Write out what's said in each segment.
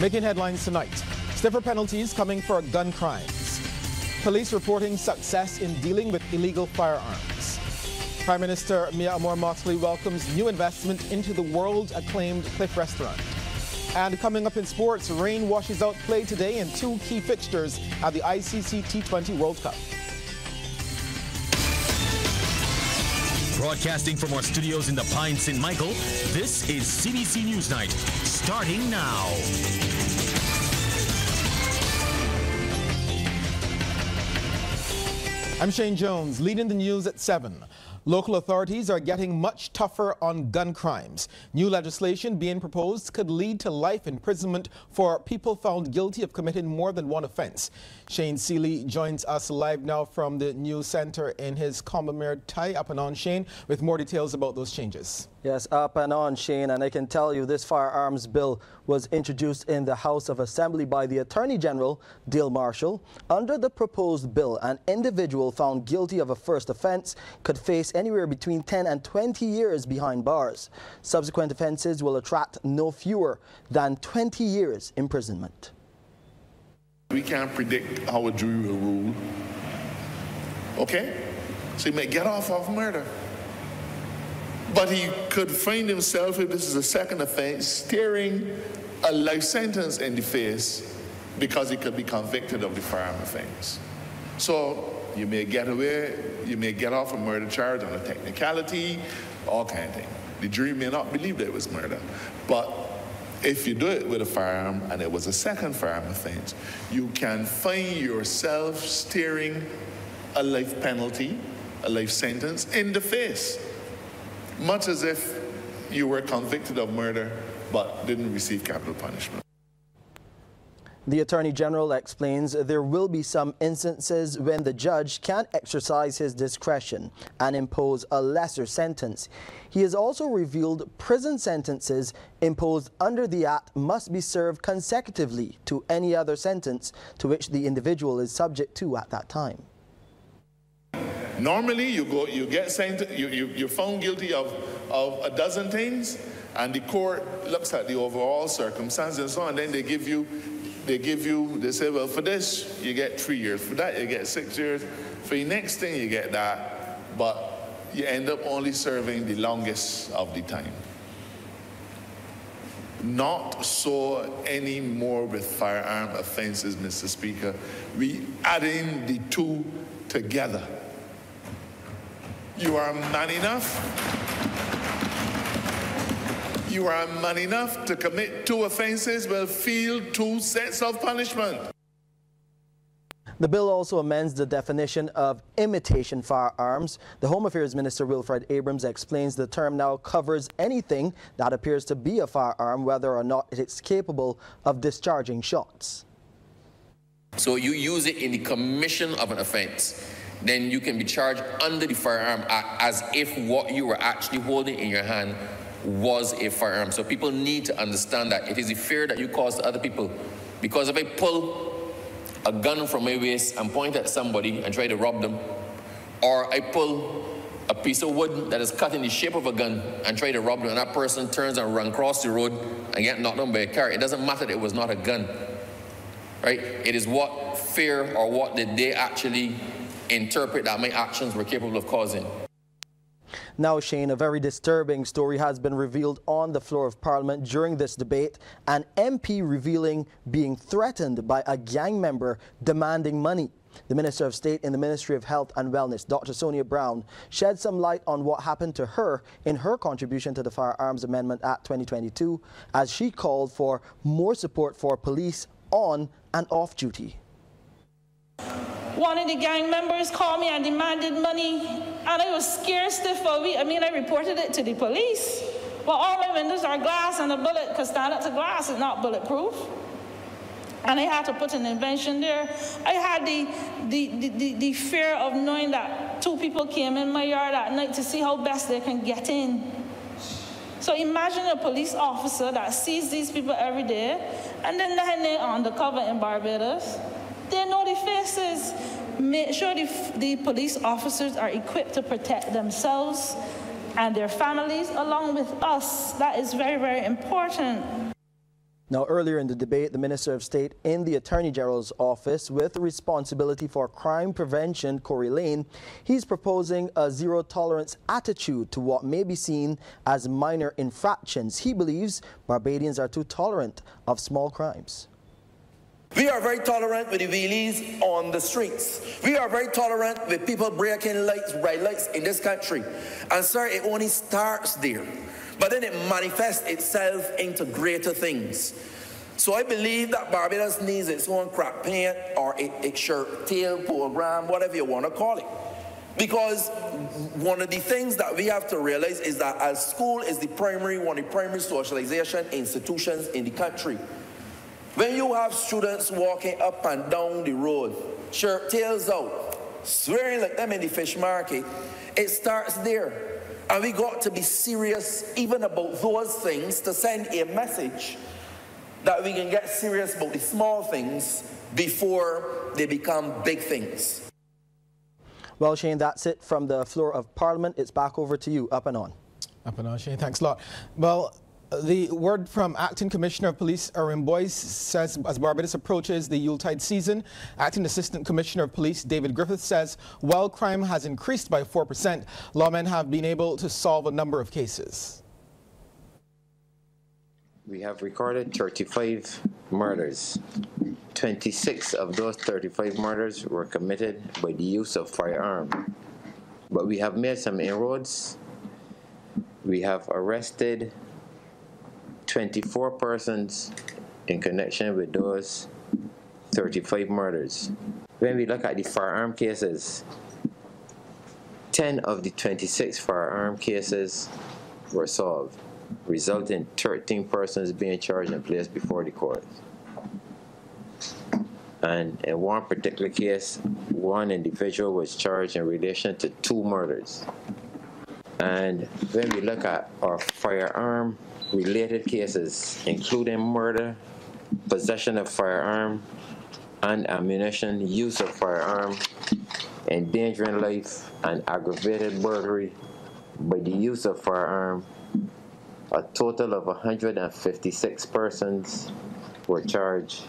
Making headlines tonight, stiffer penalties coming for gun crimes. Police reporting success in dealing with illegal firearms. Prime Minister Mia Amor Mottley welcomes new investment into the world-acclaimed Cliff Restaurant. And coming up in sports, rain washes out play today in two key fixtures at the ICC T20 World Cup. Broadcasting from our studios in the Pine St. Michael, this is CBC Newsnight, starting now. I'm Shane Jones, leading the news at 7. Local authorities are getting much tougher on gun crimes. New legislation being proposed could lead to life imprisonment for people found guilty of committing more than one offense. Shane Seeley joins us live now from the news center in his Combermere tie. Up and on, Shane, with more details about those changes. Yes, up and on, Shane, and I can tell you this firearms bill was introduced in the House of Assembly by the Attorney General, Dale Marshall. Under the proposed bill, an individual found guilty of a first offense could face anywhere between 10 and 20 years behind bars. Subsequent offenses will attract no fewer than 20 years imprisonment. We can't predict how a jury will rule, okay? So you may get off of murder. But he could find himself, if this is a second offense, staring a life sentence in the face because he could be convicted of the firearm offense. So you may get away, you may get off a murder charge on a technicality, all kind of thing. The jury may not believe that it was murder. But if you do it with a firearm and it was a second firearm offense, you can find yourself staring a life penalty, a life sentence in the face. Much as if you were convicted of murder but didn't receive capital punishment. The Attorney General explains there will be some instances when the judge can exercise his discretion and impose a lesser sentence. He has also revealed prison sentences imposed under the Act must be served consecutively to any other sentence to which the individual is subject to at that time. Normally, you're found guilty of a dozen things, and the court looks at the overall circumstances and so on. And then they say, well, for this you get 3 years, for that you get 6 years, for the next thing you get that, but you end up only serving the longest of the time. Not so anymore with firearm offences, Mr. Speaker. We add in the two together. You are man enough. You are man enough to commit two offenses will feel two sets of punishment. The bill also amends the definition of imitation firearms. The Home Affairs Minister Wilfred Abrams explains the term now covers anything that appears to be a firearm, whether or not it's capable of discharging shots. So you use it in the commission of an offense. Then you can be charged under the Firearm Act as if what you were actually holding in your hand was a firearm. So people need to understand that. It is the fear that you cause to other people. Because if I pull a gun from my waist and point at somebody and try to rob them, or I pull a piece of wood that is cut in the shape of a gun and try to rob them, and that person turns and runs across the road and gets knocked down by a car, it doesn't matter that it was not a gun, right? It is what fear or what did they actually interpret that my actions were capable of causing. Now, Shane, a very disturbing story has been revealed on the floor of Parliament during this debate. An MP revealing being threatened by a gang member demanding money. The Minister of State in the Ministry of Health and Wellness, Dr. Sonia Brown, shed some light on what happened to her in her contribution to the Firearms Amendment Act 2022, as she called for more support for police on and off duty. One of the gang members called me and demanded money, and I was scared stiff for a week. I mean, I reported it to the police. Well, all my windows are glass, and a bullet could stand up to glass. It's not bulletproof. And I had to put an invention there. I had the fear of knowing that two people came in my yard at night to see how best they can get in. So imagine a police officer that sees these people every day, and then they're undercover in Barbados. They know the faces. Make sure the police officers are equipped to protect themselves and their families along with us. That is very, very important. Now, earlier in the debate, the Minister of State in the Attorney General's office with responsibility for crime prevention, Corey Lane, he's proposing a zero-tolerance attitude to what may be seen as minor infractions. He believes Barbadians are too tolerant of small crimes. We are very tolerant with the wheelies on the streets. We are very tolerant with people breaking lights, red lights in this country. And sir, it only starts there. But then it manifests itself into greater things. So I believe that Barbados needs its own crack paint or its shirt tail program, whatever you want to call it. Because one of the things that we have to realize is that as school is the primary, one of the primary socialization institutions in the country. When you have students walking up and down the road, shirt tails out, swearing like them in the fish market, it starts there. And we got to be serious even about those things to send a message that we can get serious about the small things before they become big things. Well, Shane, that's it from the floor of Parliament. It's back over to you. Up and on. Up and on, Shane. Thanks a lot. Well, the word from Acting Commissioner of Police Aaron Boyce says as Barbados approaches the Yuletide season, Acting Assistant Commissioner of Police David Griffith says while crime has increased by 4%, lawmen have been able to solve a number of cases. We have recorded 35 murders. 26 of those 35 murders were committed by the use of firearm. But we have made some inroads. We have arrested 24 persons in connection with those 35 murders. When we look at the firearm cases, 10 of the 26 firearm cases were solved, resulting in 13 persons being charged and placed before the court. And in one particular case, one individual was charged in relation to 2 murders. And when we look at our firearm related cases, including murder, possession of firearm and ammunition, use of firearm, endangering life, and aggravated burglary by the use of firearm, a total of 156 persons were charged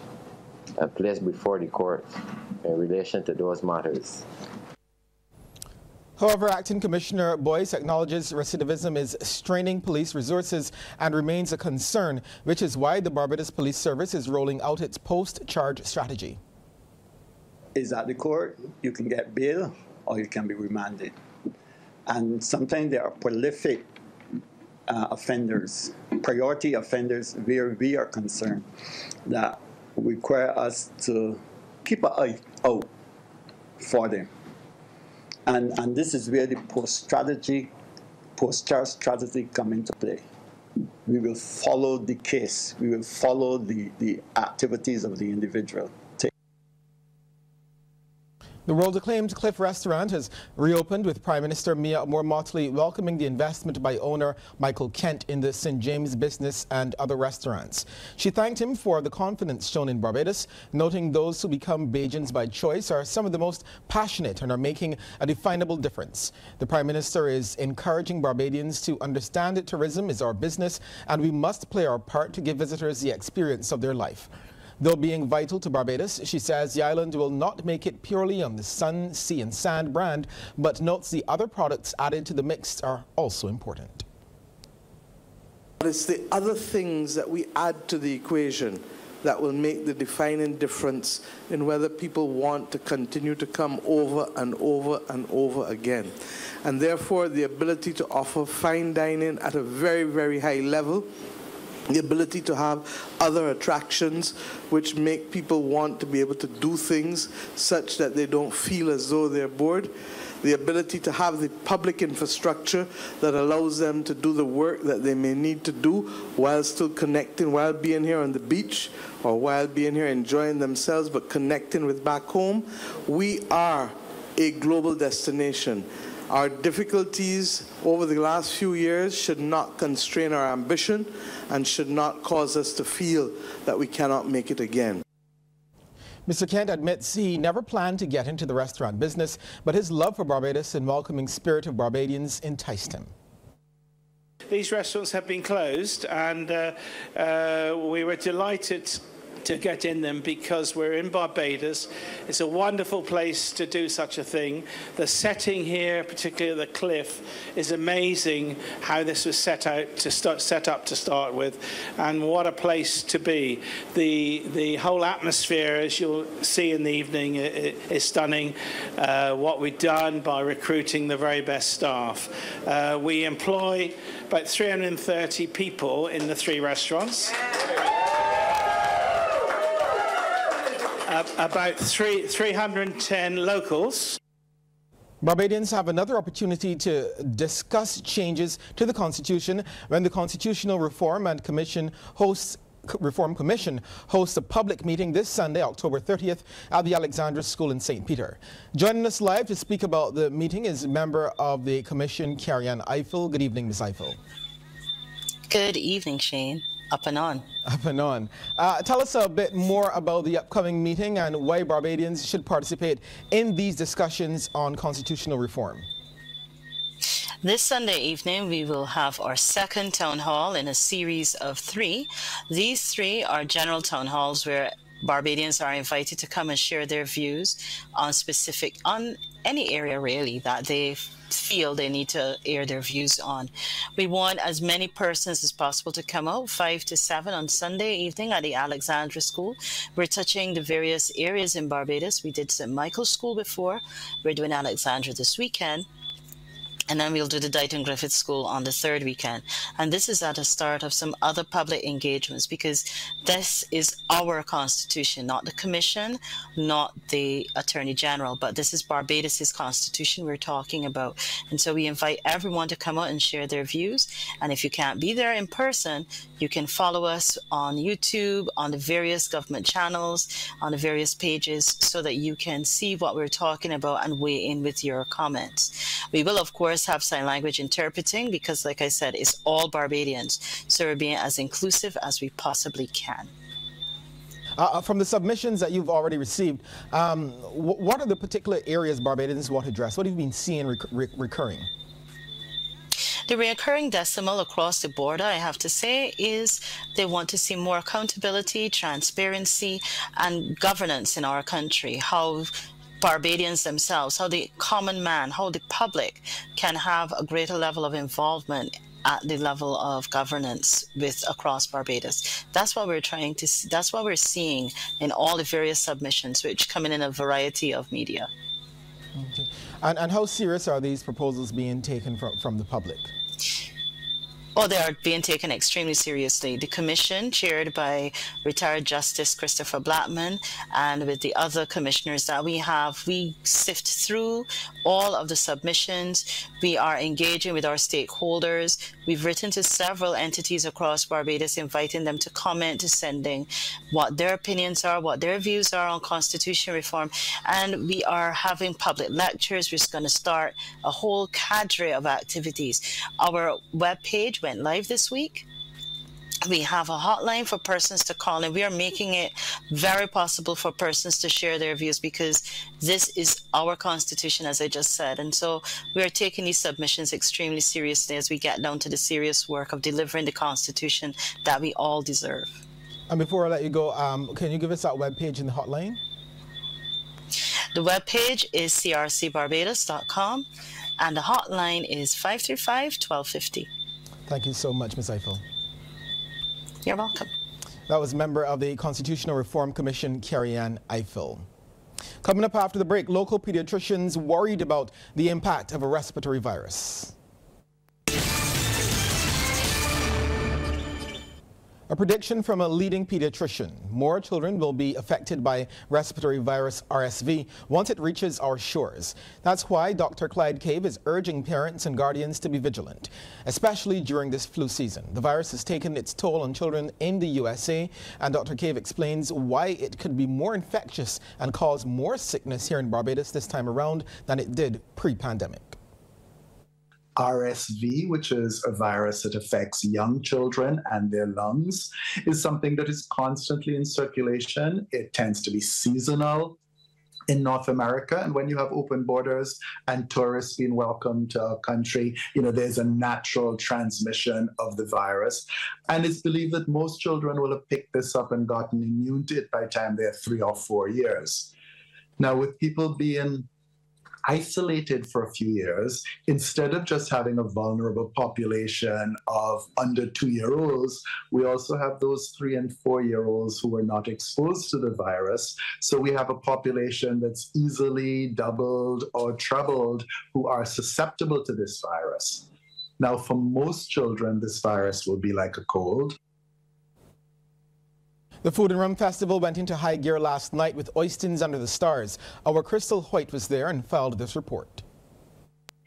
and placed before the court in relation to those matters. However, Acting Commissioner Boyce acknowledges recidivism is straining police resources and remains a concern, which is why the Barbados Police Service is rolling out its post-charge strategy. Is at the court, you can get bail or you can be remanded. And sometimes there are prolific offenders, priority offenders, where we are concerned, that require us to keep an eye out for them. And this is where the post-charge strategy come into play. We will follow the case. We will follow the activities of the individual. The world-acclaimed Cliff Restaurant has reopened with Prime Minister Mia Amor Mottley welcoming the investment by owner Michael Kent in the St. James business and other restaurants. She thanked him for the confidence shown in Barbados, noting those who become Bajans by choice are some of the most passionate and are making a definable difference. The Prime Minister is encouraging Barbadians to understand that tourism is our business and we must play our part to give visitors the experience of their life. Though being vital to Barbados, she says the island will not make it purely on the sun, sea and sand brand, but notes the other products added to the mix are also important. It's the other things that we add to the equation that will make the defining difference in whether people want to continue to come over and over and over again. And therefore, the ability to offer fine dining at a very, very high level, the ability to have other attractions which make people want to be able to do things such that they don't feel as though they're bored, the ability to have the public infrastructure that allows them to do the work that they may need to do while still connecting, while being here on the beach or while being here enjoying themselves but connecting with back home. We are a global destination. Our difficulties over the last few years should not constrain our ambition and should not cause us to feel that we cannot make it again. Mr. Kent admits he never planned to get into the restaurant business, but his love for Barbados and welcoming spirit of Barbadians enticed him. these restaurants have been closed, and we were delighted to get in them because we're in Barbados. It's a wonderful place to do such a thing. The setting here, particularly the cliff, is amazing how this was set up to start with, and what a place to be. The whole atmosphere, as you'll see in the evening, is stunning. What we've done by recruiting the very best staff. We employ about 330 people in the three restaurants. About 310 locals. Barbadians have another opportunity to discuss changes to the Constitution when the Constitutional Reform Commission hosts a public meeting this Sunday, October 30th, at the Alexandra School in St. Peter. Joining us live to speak about the meeting is member of the Commission, Kerry-Ann Ifill. Good evening, Ms. Ifill. Good evening, Shane. Up and on. Up and on. Tell us a bit more about the upcoming meeting and why Barbadians should participate in these discussions on constitutional reform. This Sunday evening, we will have our second town hall in a series of three. These three are general town halls where Barbadians are invited to come and share their views on any area, really, that they feel they need to air their views on. We want as many persons as possible to come out, 5 to 7 on Sunday evening at the Alexandra School. We're touching the various areas in Barbados. We did St. Michael's School before. We're doing Alexandra this weekend. And then we'll do the Dighton Griffith School on the third weekend. And this is at the start of some other public engagements, because this is our Constitution, not the Commission, not the Attorney General, but this is Barbados' Constitution we're talking about. And so we invite everyone to come out and share their views. And if you can't be there in person, you can follow us on YouTube, on the various government channels, on the various pages, so that you can see what we're talking about and weigh in with your comments. We will, of course, have sign language interpreting, because like I said, it's all Barbadians, so we're being as inclusive as we possibly can. From the submissions that you've already received, what are the particular areas Barbadians want to address? What have you been seeing recurring? The recurring decimal across the border, I have to say, is they want to see more accountability, transparency, and governance in our country. How Barbadians themselves, how the common man, how the public can have a greater level of involvement at the level of governance across Barbados. That's what we're trying to see. That's what we're seeing in all the various submissions, which come in a variety of media. Okay. And how serious are these proposals being taken from the public? Oh, they are being taken extremely seriously. The commission, chaired by retired Justice Christopher Blackman, and with the other commissioners that we have, we sift through all of the submissions. We are engaging with our stakeholders. We've written to several entities across Barbados, inviting them to comment, to sending what their opinions are, what their views are on constitution reform. And we are having public lectures. We're going to start a whole cadre of activities. Our webpage went live this week. We have a hotline for persons to call, and we are making it very possible for persons to share their views, because this is our Constitution, as I just said. And so we are taking these submissions extremely seriously as we get down to the serious work of delivering the Constitution that we all deserve. And before I let you go, can you give us that webpage and the hotline? The webpage is crcbarbados.com, and the hotline is 535-1250. Thank you so much, Ms. Ifill. You're welcome. That was member of the Constitutional Reform Commission, Kerry-Ann Ifill. Coming up after the break, local pediatricians worried about the impact of a respiratory virus. A prediction from a leading pediatrician: more children will be affected by respiratory virus RSV once it reaches our shores. That's why Dr. Clyde Cave is urging parents and guardians to be vigilant, especially during this flu season. The virus has taken its toll on children in the USA, and Dr. Cave explains why it could be more infectious and cause more sickness here in Barbados this time around than it did pre-pandemic. RSV, which is a virus that affects young children and their lungs, is something that is constantly in circulation. It tends to be seasonal. in North America. And when you have open borders and tourists being welcomed to our country, you know, there's a natural transmission of the virus. And it's believed that most children will have picked this up and gotten immune to it by the time they're 3 or 4 years. Now, with people being isolated for a few years, instead of just having a vulnerable population of under 2-year-olds, we also have those 3- and 4-year-olds who were not exposed to the virus. So we have a population that's easily doubled or trebled who are susceptible to this virus. Now, for most children, this virus will be like a cold. The Food and Rum Festival went into high gear last night with Oistins Under the Stars. Our Crystal Hoyt was there and filed this report.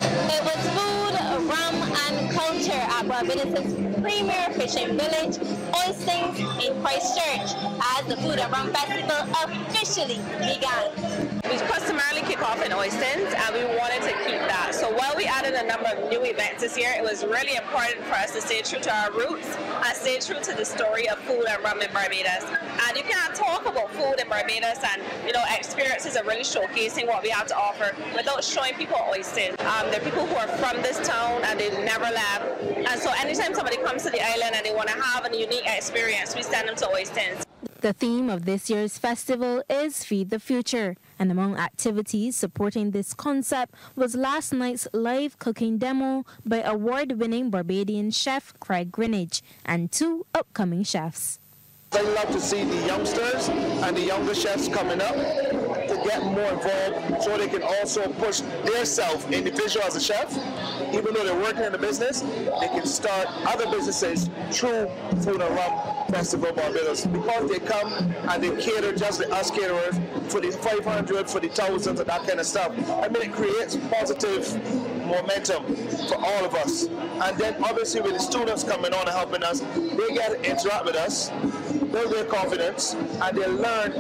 It was food, rum and culture at Barbados' premier fishing village, Oistins in Christchurch, as the Food and Rum Festival officially began. We customarily kick off in Oistins and we wanted to keep that. So while we added a number of new events this year, it was really important for us to stay true to our roots and stay true to the story of food and rum in Barbados. And you can't talk about food in Barbados and, you know, experiences and really showcasing what we have to offer without showing people Oistins. There are people who are from this town and they never left. And so anytime somebody comes to the island and they want to have a unique experience, we send them to Oistins. The theme of this year's festival is Feed the Future. And among activities supporting this concept was last night's live cooking demo by award-winning Barbadian chef Craig Greenidge and 2 upcoming chefs. They love to see the youngsters and the younger chefs coming up to get more involved so they can also push themselves individually as a chef. Even though they're working in the business, they can start other businesses through Food and Rum Festival Barbados, because they come and they cater just like us caterers for the 500, for the thousands and that kind of stuff. I mean, it creates positive momentum for all of us. And then obviously with the students coming on and helping us, they get to interact with us, build their confidence, and they learn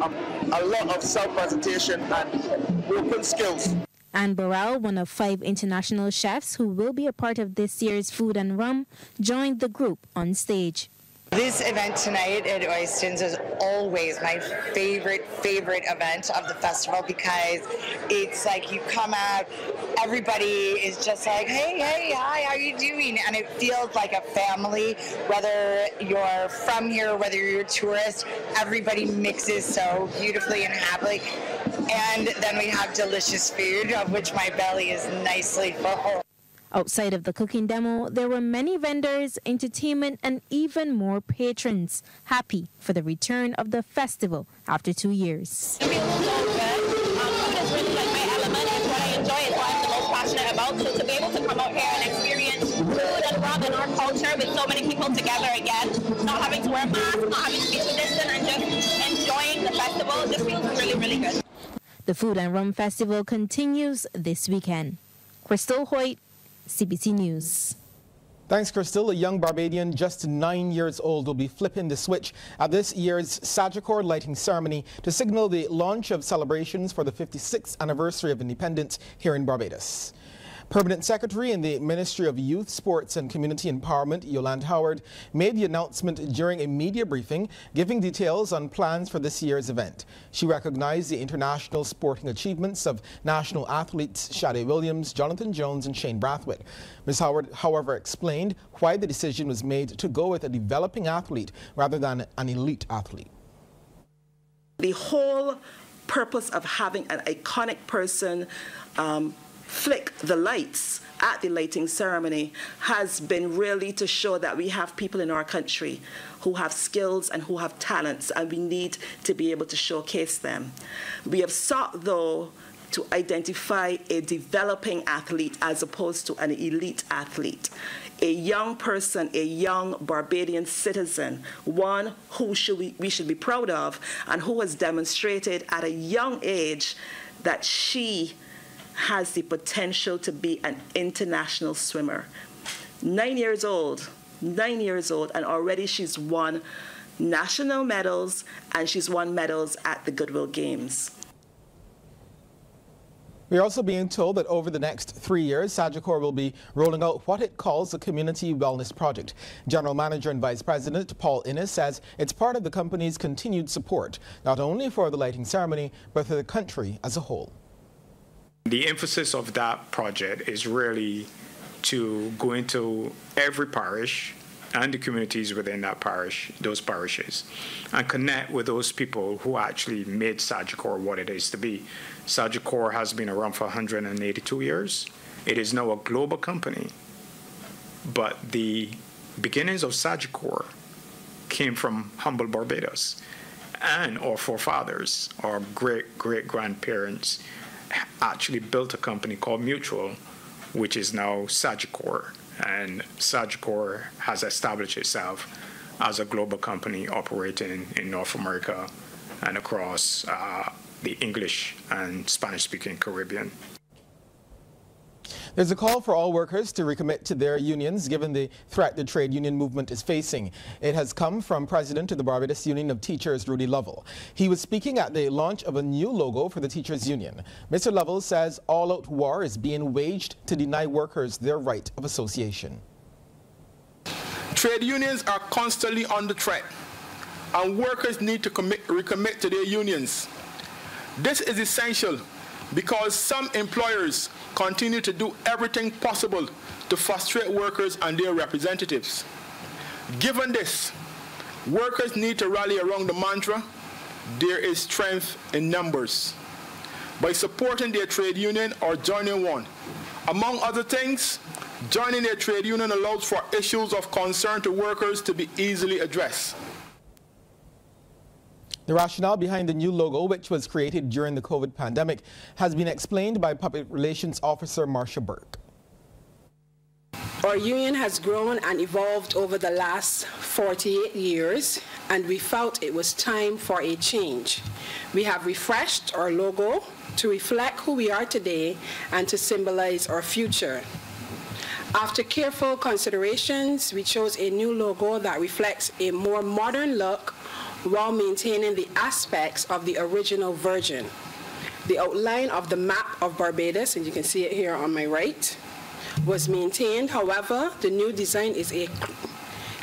a lot of self-presentation and open skills. Anne Burrell, one of 5 international chefs who will be a part of this year's Food and Rum, joined the group on stage. This event tonight at Oistins is always my favorite event of the festival, because it's like you come out, everybody is just like, hey, hi, how you doing? And it feels like a family, whether you're from here, whether you're a tourist, everybody mixes so beautifully and happily. And then we have delicious food, of which my belly is nicely full. Outside of the cooking demo, there were many vendors, entertainment, and even more patrons happy for the return of the festival after 2 years. It feels so good. Food is really like my element. It's what I enjoy. It's what I'm the most passionate about. So to be able to come out here and experience food and rum and our culture with so many people together again, not having to wear masks, not having to be too distant, and just enjoying the festival, just feels really, really good. The Food and Rum Festival continues this weekend. Crystal Hoyt, CBC News. Thanks, Crystal. A young Barbadian just 9 years old will be flipping the switch at this year's Sagicor lighting ceremony to signal the launch of celebrations for the 56th anniversary of independence here in Barbados. Permanent Secretary in the Ministry of Youth, Sports and Community Empowerment, Yolande Howard, made the announcement during a media briefing, giving details on plans for this year's event. She recognized the international sporting achievements of national athletes Shade Williams, Jonathan Jones and Shane Brathwaite. Ms. Howard, however, explained why the decision was made to go with a developing athlete rather than an elite athlete. The whole purpose of having an iconic person flick the lights at the lighting ceremony has been really to show that we have people in our country who have skills and who have talents, and we need to be able to showcase them. We have sought, though, to identify a developing athlete as opposed to an elite athlete, a young person, a young Barbadian citizen, one who we should be proud of and who has demonstrated at a young age that she has the potential to be an international swimmer. 9 years old, and already she's won national medals, and she's won medals at the Goodwill Games. We're also being told that over the next 3 years, Sagicor will be rolling out what it calls the Community Wellness Project. General Manager and Vice President Paul Innes says it's part of the company's continued support, not only for the lighting ceremony, but for the country as a whole. The emphasis of that project is really to go into every parish and the communities within that parish, those parishes, and connect with those people who actually made Sagicor what it is to be. Sagicor has been around for 182 years. It is now a global company, but the beginnings of Sagicor came from humble Barbados, and our forefathers, our great-great-grandparents, actually built a company called Mutual, which is now Sagicor, and Sagicor has established itself as a global company operating in North America and across the English and Spanish-speaking Caribbean. There's a call for all workers to recommit to their unions given the threat the trade union movement is facing. It has come from President of the Barbados Union of Teachers, Rudy Lovell. He was speaking at the launch of a new logo for the teachers' union. Mr. Lovell says all-out war is being waged to deny workers their right of association. Trade unions are constantly under threat, and workers need to recommit to their unions. This is essential because some employers continue to do everything possible to frustrate workers and their representatives. Given this, workers need to rally around the mantra, there is strength in numbers. By supporting their trade union or joining one, among other things, joining their trade union allows for issues of concern to workers to be easily addressed. The rationale behind the new logo, which was created during the COVID pandemic, has been explained by Public Relations Officer Marsha Burke. Our union has grown and evolved over the last 48 years, and we felt it was time for a change. We have refreshed our logo to reflect who we are today and to symbolize our future. After careful considerations, we chose a new logo that reflects a more modern look while maintaining the aspects of the original version. The outline of the map of Barbados, and you can see it here on my right, was maintained. However, the new design is a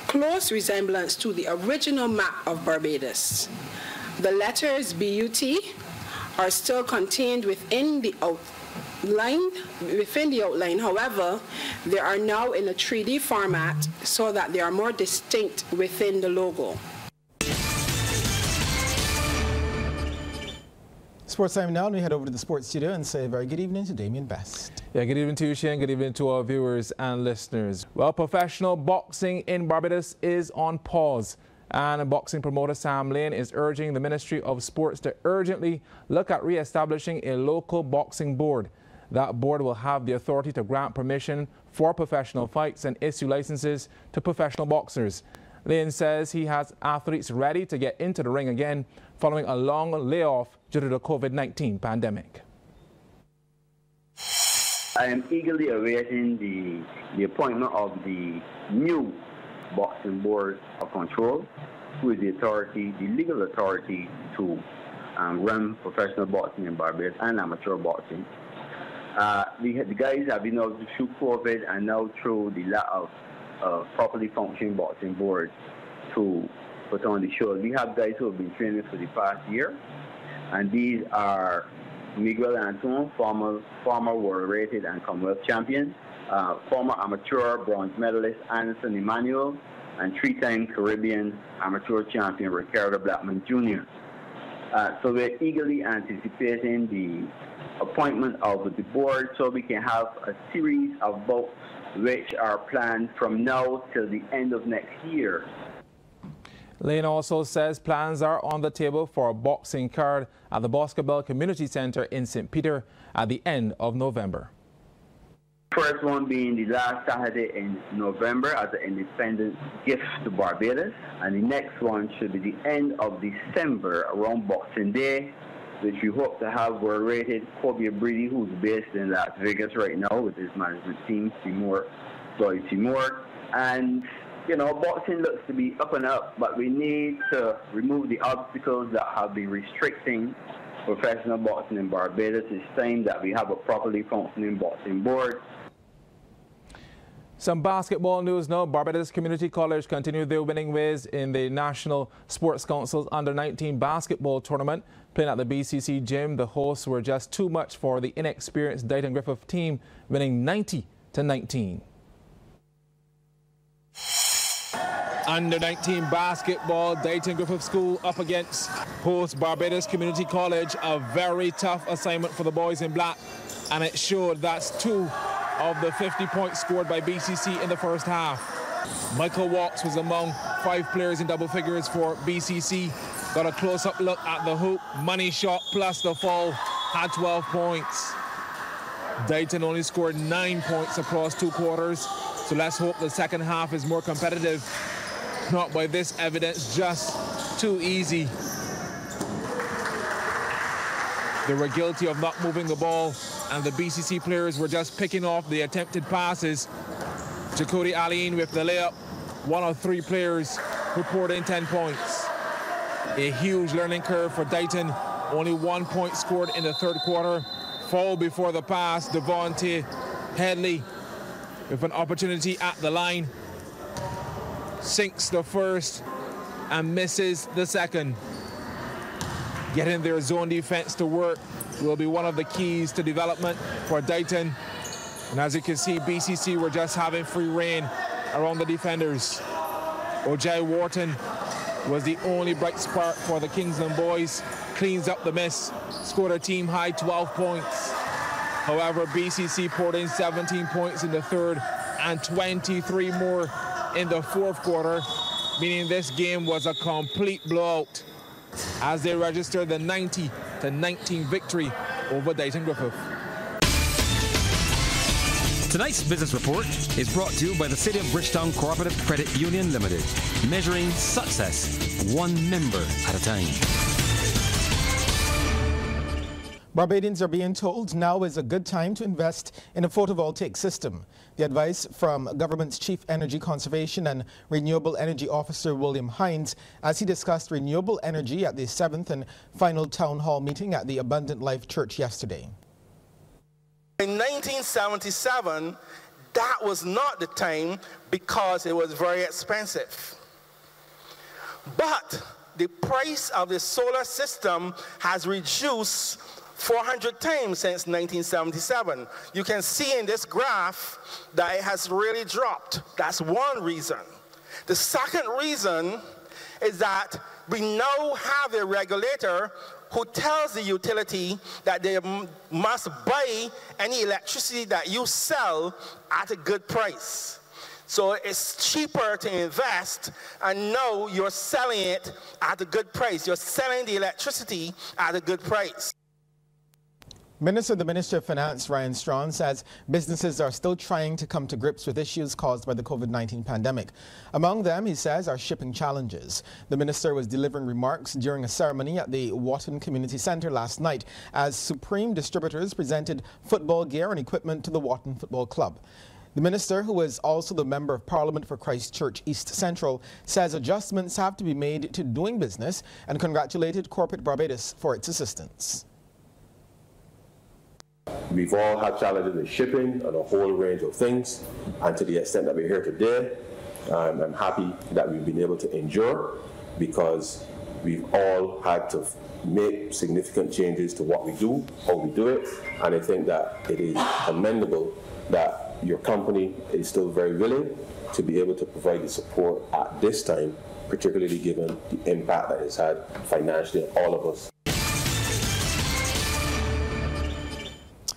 close resemblance to the original map of Barbados. The letters BUT are still contained within the outline, however, they are now in a 3D format so that they are more distinct within the logo. Sports time now, and we head over to the sports studio and say a very good evening to Damien Best. Yeah, good evening to you, Shane. Good evening to our viewers and listeners. Well, professional boxing in Barbados is on pause, and boxing promoter Sam Lane is urging the Ministry of Sports to urgently look at re-establishing a local boxing board. That board will have the authority to grant permission for professional fights and issue licenses to professional boxers. Lane says he has athletes ready to get into the ring again following a long layoff due to the COVID-19 pandemic. I am eagerly awaiting the appointment of the new Boxing Board of Control, who is the authority, the legal authority to run professional boxing in Barbados and amateur boxing. The guys have been out through COVID and now through the lack of properly functioning boxing board to put on the show. We have guys who have been training for the past year, and these are Miguel Anton, former world-rated and Commonwealth champion, former amateur bronze medalist Anderson Emmanuel, and three-time Caribbean amateur champion Ricardo Blackman Jr. So we're eagerly anticipating the appointment of the board so we can have a series of bouts which are planned from now till the end of next year. Lane also says plans are on the table for a boxing card at the Barbados Community Centre in St. Peter at the end of November. First one being the last Saturday in November as an independent gift to Barbados, and the next one should be the end of December around Boxing Day, which we hope to have world-rated Kobe Brady, who's based in Las Vegas right now with his management team, Floyd Seymour. And, you know, boxing looks to be up and up, but we need to remove the obstacles that have been restricting professional boxing in Barbados, it's time that we have a properly functioning boxing board. Some basketball news now. Barbados Community College continued their winning ways in the National Sports Council's Under-19 basketball tournament. Playing at the BCC gym, the hosts were just too much for the inexperienced Dighton Griffith team, winning 90-19. Under-19 basketball, Dighton Griffith School up against host Barbados Community College. A very tough assignment for the boys in black, and it showed. That's two of the 50 points scored by BCC in the first half. Michael Watts was among 5 players in double figures for BCC. Got a close-up look at the hoop. Money shot plus the fall. Had 12 points. Dighton only scored 9 points across 2 quarters. So let's hope the second half is more competitive. Not by this evidence, just too easy. They were guilty of not moving the ball, and the BCC players were just picking off the attempted passes. Jacody Aline with the layup, one of 3 players who poured in 10 points. A huge learning curve for Dighton. Only 1 point scored in the third quarter. Foul before the pass, Devontae Headley with an opportunity at the line. Sinks the first and misses the second. Getting their zone defense to work will be one of the keys to development for Dighton. And as you can see, BCC were just having free reign around the defenders. Ojai Wharton was the only bright spark for the Kingsland boys. Cleans up the miss, scored a team-high 12 points. However, BCC poured in 17 points in the third and 23 more in the fourth quarter, meaning this game was a complete blowout, as they register the 90-19 victory over Dighton Griffith. Tonight's business report is brought to you by the City of Bridgetown Cooperative Credit Union Limited, measuring success 1 member at a time. Barbadians are being told now is a good time to invest in a photovoltaic system. The advice from government's Chief Energy Conservation and Renewable Energy Officer William Hines as he discussed renewable energy at the 7th and final town hall meeting at the Abundant Life Church yesterday. In 1977, that was not the time because it was very expensive. But the price of the solar system has reduced 400 times since 1977. You can see in this graph that it has really dropped. That's one reason. The second reason is that we now have a regulator who tells the utility that they must buy any electricity that you sell at a good price. So it's cheaper to invest, and now you're selling it at a good price. You're selling the electricity at a good price. The Minister of Finance, Ryan Strawn, says businesses are still trying to come to grips with issues caused by the COVID-19 pandemic. Among them, he says, are shipping challenges. The Minister was delivering remarks during a ceremony at the Wotton Community Centre last night as Supreme Distributors presented football gear and equipment to the Wotton Football Club. The Minister, who is also the Member of Parliament for Christchurch East Central, says adjustments have to be made to doing business and congratulated Corporate Barbados for its assistance. We've all had challenges with shipping and a whole range of things, and to the extent that we're here today, I'm happy that we've been able to endure, because we've all had to make significant changes to what we do, how we do it, and I think that it is commendable that your company is still very willing to be able to provide the support at this time, particularly given the impact that it's had financially on all of us.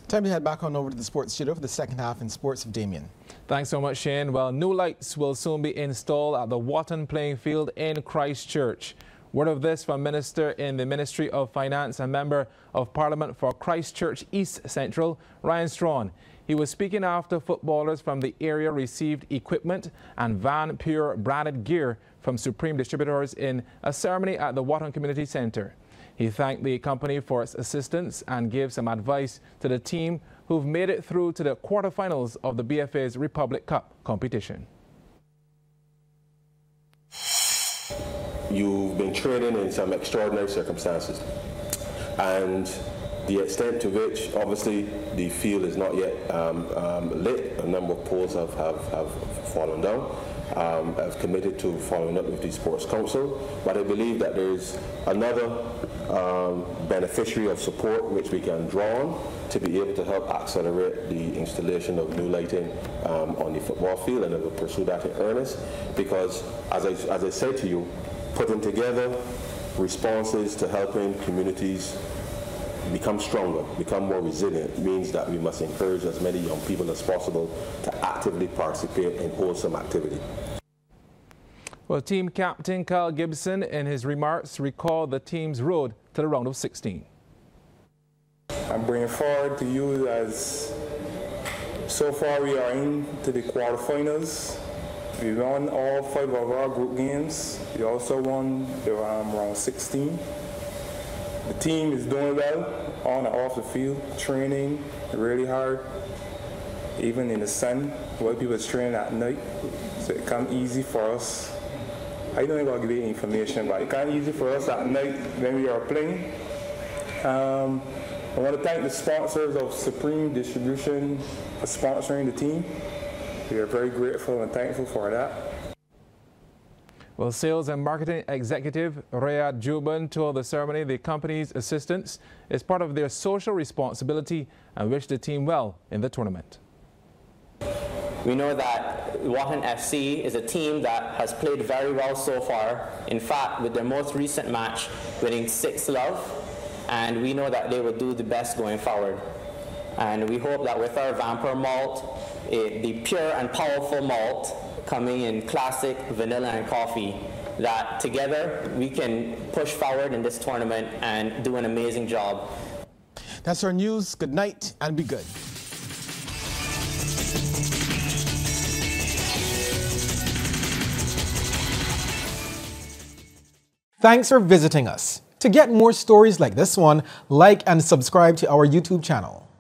Time to head back on over to the sports studio for the second half in sports of Damien. Thanks so much, Shane. Well, new lights will soon be installed at the Wotton playing field in Christchurch. Word of this from Minister in the Ministry of Finance and Member of Parliament for Christchurch East Central, Ryan Strawn. He was speaking after footballers from the area received equipment and Van Pure branded gear from Supreme Distributors in a ceremony at the Wotton Community Centre. He thanked the company for its assistance and gave some advice to the team who've made it through to the quarterfinals of the BFA's Republic Cup competition. You've been training in some extraordinary circumstances. and the extent to which, obviously, the field is not yet lit. A number of poles have fallen down. I've committed to following up with the Sports Council, but I believe that there is another beneficiary of support which we can draw on to be able to help accelerate the installation of new lighting on the football field, and I will pursue that in earnest, because, as I said to you, putting together responses to helping communities become stronger, become more resilient, means that we must encourage as many young people as possible to actively participate in wholesome activity. Well, team captain Carl Gibson, in his remarks, recalled the team's road to the round of 16. I'm bringing forward to you as so far we are into the quarterfinals. We won all 5 of our group games. We also won the round 16. The team is doing well on and off the field, training really hard, even in the sun. White people train at night, so it comes easy for us. I don't even give you information, but it comes easy for us at night when we are playing. I want to thank the sponsors of Supreme Distribution for sponsoring the team. We are very grateful and thankful for that. Well, sales and marketing executive Rhea Jubin told the ceremony the company's assistance is part of their social responsibility and wished the team well in the tournament. We know that Wotton FC is a team that has played very well so far. In fact, with their most recent match, winning 6-0, and we know that they will do the best going forward. And we hope that with our Vampire malt, the pure and powerful malt, coming in classic, vanilla and coffee, that together we can push forward in this tournament and do an amazing job. That's our news. Good night and be good. Thanks for visiting us. To get more stories like this one, like and subscribe to our YouTube channel.